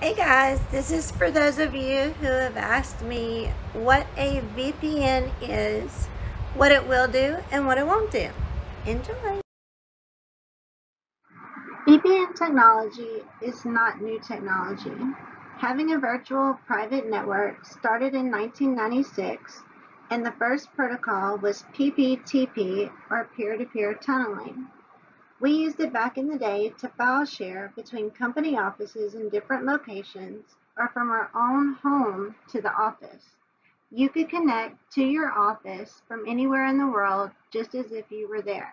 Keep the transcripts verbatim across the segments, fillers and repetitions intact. Hey guys, this is for those of you who have asked me what a V P N is, what it will do, and what it won't do. Enjoy! V P N technology is not new technology. Having a virtual private network started in nineteen ninety-six, and the first protocol was P P T P, or peer-to-peer tunneling. We used it back in the day to file share between company offices in different locations or from our own home to the office. You could connect to your office from anywhere in the world just as if you were there.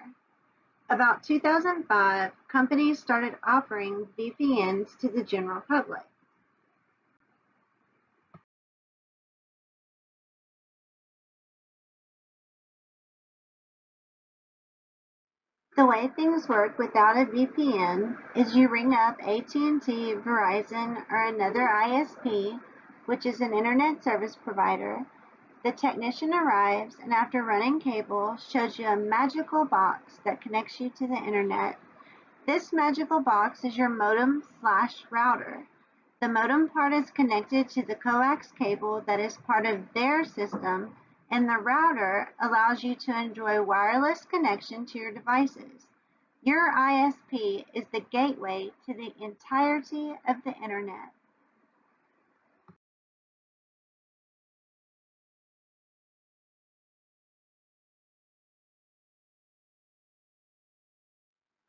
About two thousand five, companies started offering V P Ns to the general public. The way things work without a V P N is you ring up A T and T, Verizon, or another I S P, which is an internet service provider. The technician arrives and after running cable shows you a magical box that connects you to the internet. This magical box is your modem slash router. The modem part is connected to the coax cable that is part of their system, and the router allows you to enjoy wireless connection to your devices. Your I S P is the gateway to the entirety of the internet.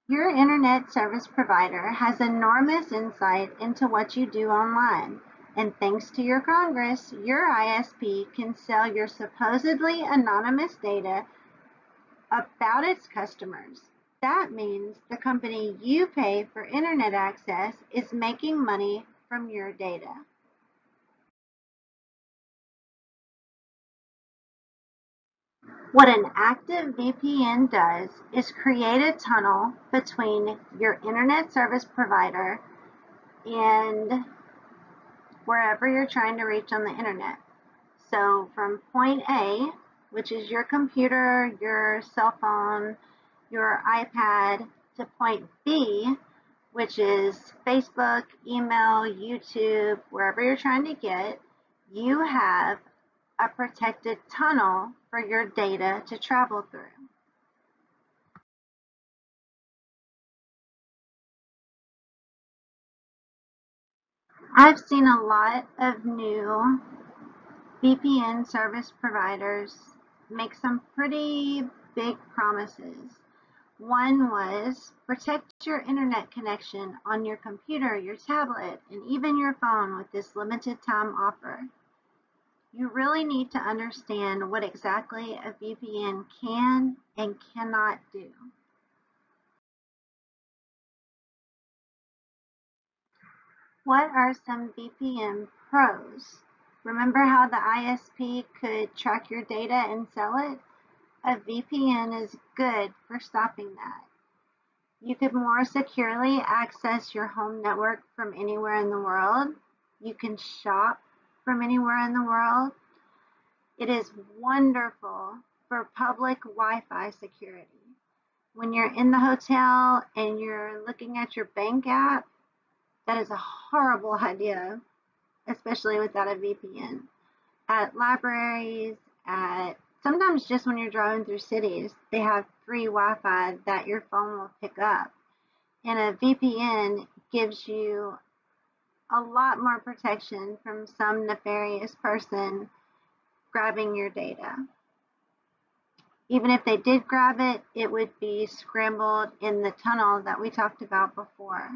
Your internet service provider has enormous insight into what you do online. And thanks to your Congress, your I S P can sell your supposedly anonymous data about its customers. That means the company you pay for internet access is making money from your data. What an active V P N does is create a tunnel between your internet service provider and wherever you're trying to reach on the internet. So from point A, which is your computer, your cell phone, your iPad, to point B, which is Facebook, email, YouTube, wherever you're trying to get, you have a protected tunnel for your data to travel through. I've seen a lot of new V P N service providers make some pretty big promises. One was protect your internet connection on your computer, your tablet, and even your phone with this limited time offer. You really need to understand what exactly a V P N can and cannot do. What are some V P N pros? Remember how the I S P could track your data and sell it? A V P N is good for stopping that. You could more securely access your home network from anywhere in the world. You can shop from anywhere in the world. It is wonderful for public Wi-Fi security. When you're in the hotel and you're looking at your bank app, that is a horrible idea, especially without a V P N. At libraries, at sometimes just when you're driving through cities, they have free Wi-Fi that your phone will pick up. And a V P N gives you a lot more protection from some nefarious person grabbing your data. Even if they did grab it, it would be scrambled in the tunnel that we talked about before.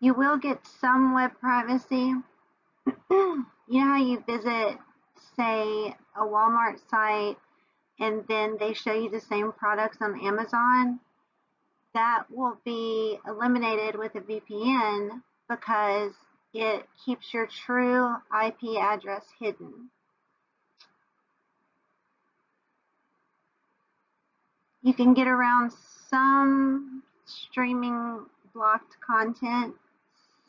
You will get some web privacy. You know how you visit, say, a Walmart site and then they show you the same products on Amazon? That will be eliminated with a V P N because it keeps your true I P address hidden. You can get around some streaming blocked content.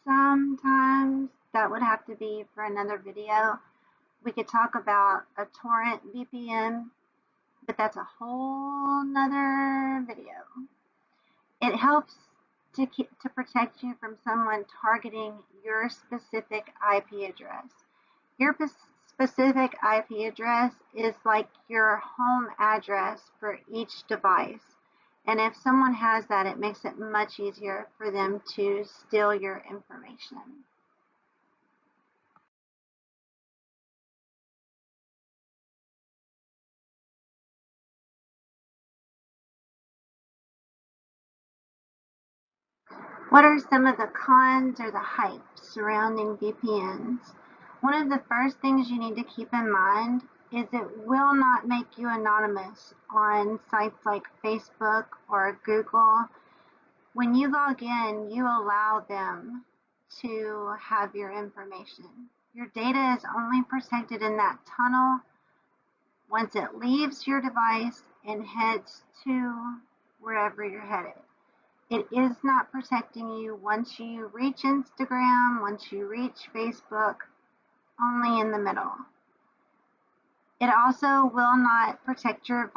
Sometimes that would have to be for another video. We could talk about a torrent V P N, but that's a whole nother video. It helps to, to protect you from someone targeting your specific I P address. Your specific I P address is like your home address for each device. And if someone has that, it makes it much easier for them to steal your information. What are some of the cons or the hype surrounding V P Ns? One of the first things you need to keep in mind is it will not make you anonymous on sites like Facebook or Google. When you log in, you allow them to have your information. Your data is only protected in that tunnel once it leaves your device and heads to wherever you're headed. It is not protecting you once you reach Instagram, once you reach Facebook, only in the middle. It also will not protect your,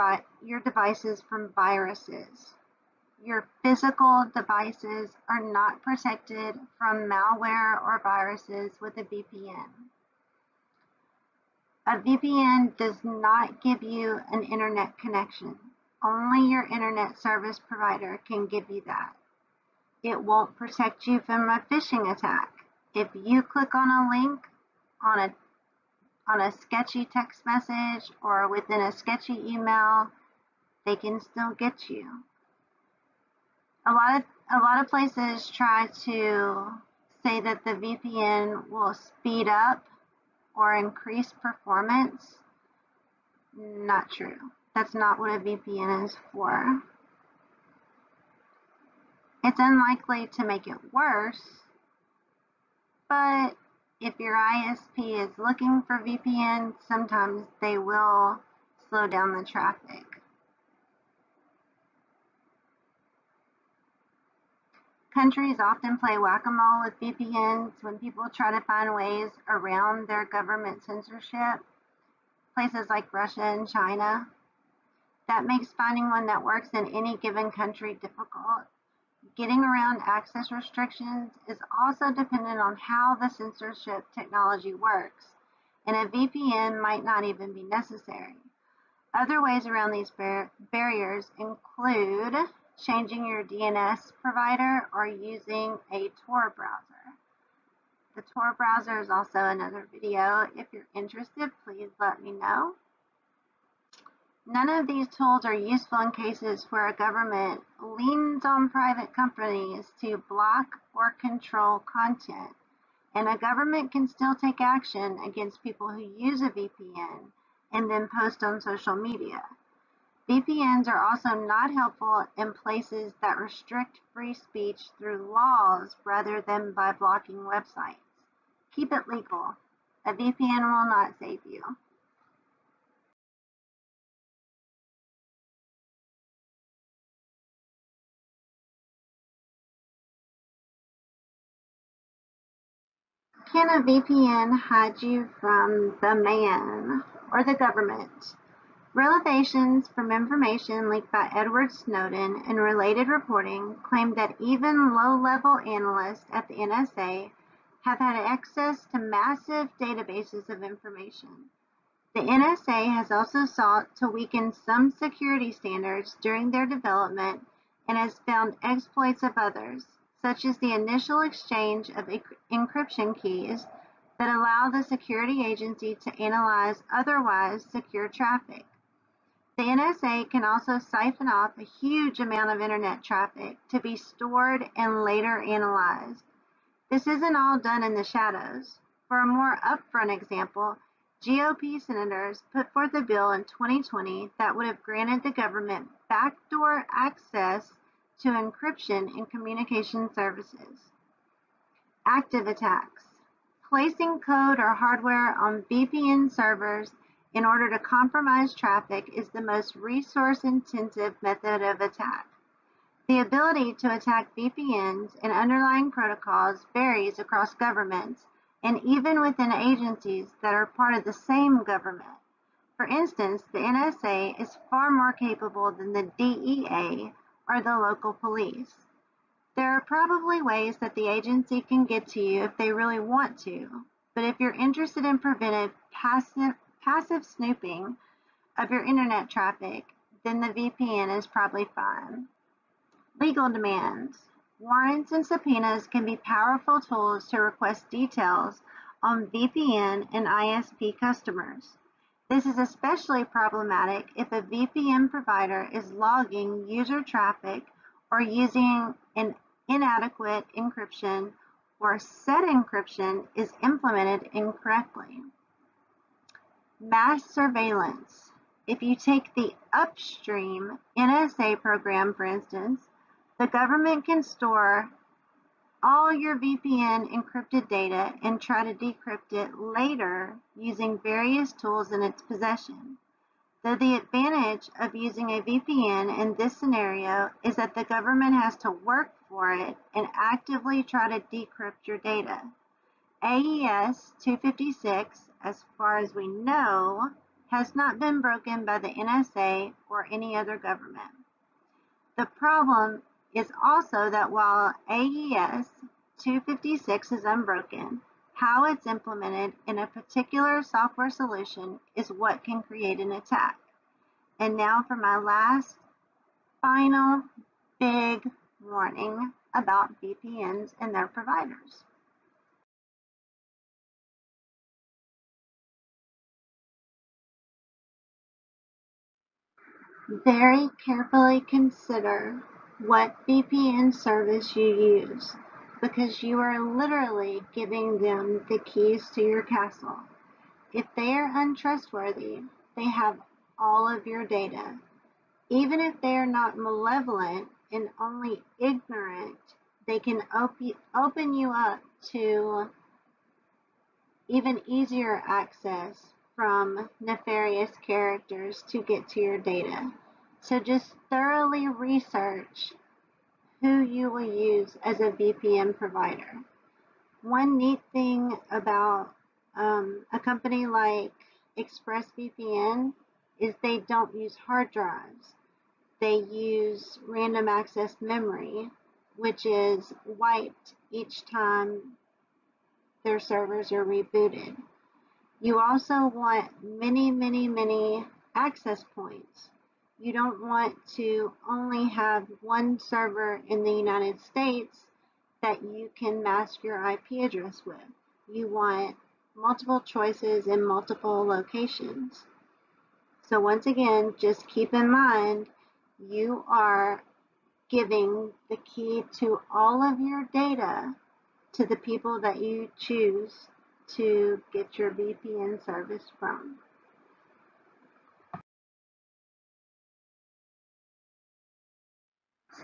your devices from viruses. Your physical devices are not protected from malware or viruses with a V P N. A V P N does not give you an internet connection. Only your internet service provider can give you that. It won't protect you from a phishing attack. If you click on a link on a, on a sketchy text message or within a sketchy email, they can still get you. A lot of, a lot of places try to say that the V P N will speed up or increase performance. Not true. That's not what a V P N is for. It's unlikely to make it worse, but if your I S P is looking for V P N, sometimes they will slow down the traffic. Countries often play whack-a-mole with V P Ns when people try to find ways around their government censorship, places like Russia and China. That makes finding one that works in any given country difficult. Getting around access restrictions is also dependent on how the censorship technology works, and a V P N might not even be necessary. Other ways around these bar- barriers include changing your D N S provider or using a Tor browser. The Tor browser is also another video. If you're interested, please let me know. None of these tools are useful in cases where a government leans on private companies to block or control content, and a government can still take action against people who use a V P N and then post on social media. V P Ns are also not helpful in places that restrict free speech through laws rather than by blocking websites. Keep it legal. A V P N will not save you. Can a V P N hide you from the man or the government? Revelations from information leaked by Edward Snowden and related reporting claimed that even low-level analysts at the N S A have had access to massive databases of information. The N S A has also sought to weaken some security standards during their development and has found exploits of others, such as the initial exchange of encryption keys that allow the security agency to analyze otherwise secure traffic. The N S A can also siphon off a huge amount of internet traffic to be stored and later analyzed. This isn't all done in the shadows. For a more upfront example, G O P senators put forth a bill in twenty twenty that would have granted the government backdoor access to encryption and communication services. Active attacks. Placing code or hardware on V P N servers in order to compromise traffic is the most resource-intensive method of attack. The ability to attack V P Ns and underlying protocols varies across governments and even within agencies that are part of the same government. For instance, the N S A is far more capable than the D E A or the local police. There are probably ways that the agency can get to you if they really want to, but if you're interested in preventive passive, passive snooping of your internet traffic, then the V P N is probably fine. Legal demands. Warrants and subpoenas can be powerful tools to request details on V P N and I S P customers. This is especially problematic if a V P N provider is logging user traffic or using an inadequate encryption or said encryption is implemented incorrectly. Mass surveillance. If you take the upstream N S A program, for instance, the government can store all your V P N encrypted data and try to decrypt it later using various tools in its possession. Though the advantage of using a V P N in this scenario is that the government has to work for it and actively try to decrypt your data. A E S two fifty-six, as far as we know, has not been broken by the N S A or any other government. The problem is also that while A E S two fifty-six is unbroken, how it's implemented in a particular software solution is what can create an attack. And now for my last, final, big warning about V P Ns and their providers. Very carefully consider what V P N service you use, because you are literally giving them the keys to your castle. If they are untrustworthy, they have all of your data. Even if they are not malevolent and only ignorant, they can op- open you up to even easier access from nefarious characters to get to your data. So just thoroughly research who you will use as a V P N provider. One neat thing about um, a company like ExpressVPN is they don't use hard drives. They use random access memory, which is wiped each time their servers are rebooted. You also want many, many, many access points. You don't want to only have one server in the United States that you can mask your I P address with. You want multiple choices in multiple locations. So once again, just keep in mind, you are giving the key to all of your data to the people that you choose to get your V P N service from.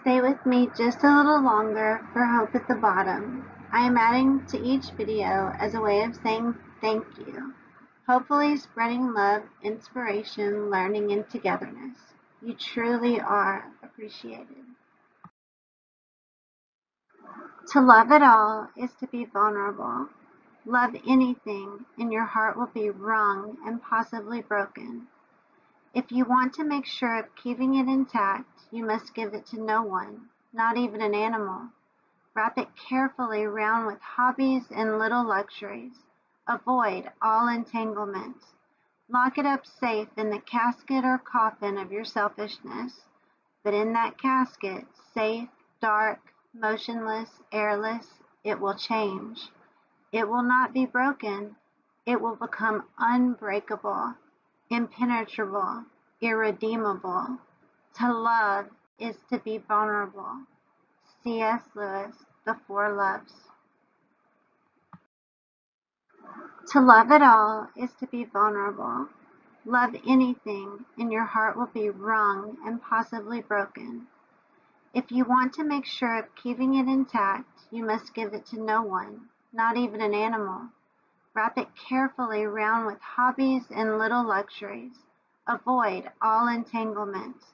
Stay with me just a little longer for hope at the bottom. I am adding to each video as a way of saying thank you, hopefully spreading love, inspiration, learning, and togetherness. You truly are appreciated. To love it all is to be vulnerable. Love anything and your heart will be wrung and possibly broken. If you want to make sure of keeping it intact, you must give it to no one, not even an animal. Wrap it carefully round with hobbies and little luxuries. Avoid all entanglements. Lock it up safe in the casket or coffin of your selfishness. But in that casket, safe, dark, motionless, airless, it will change. It will not be broken. It will become unbreakable, impenetrable, irredeemable. To love is to be vulnerable. C S Lewis, The Four Loves. To love it all is to be vulnerable. Love anything and your heart will be wrung and possibly broken. If you want to make sure of keeping it intact, you must give it to no one, not even an animal. Wrap it carefully round with hobbies and little luxuries. Avoid all entanglements.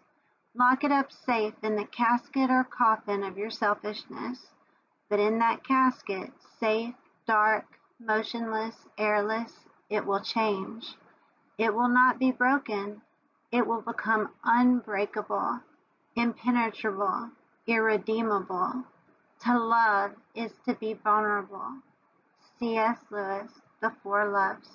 Lock it up safe in the casket or coffin of your selfishness. But in that casket, safe, dark, motionless, airless, it will change. It will not be broken. It will become unbreakable, impenetrable, irredeemable. To love is to be vulnerable. C S Lewis, The Four Loves.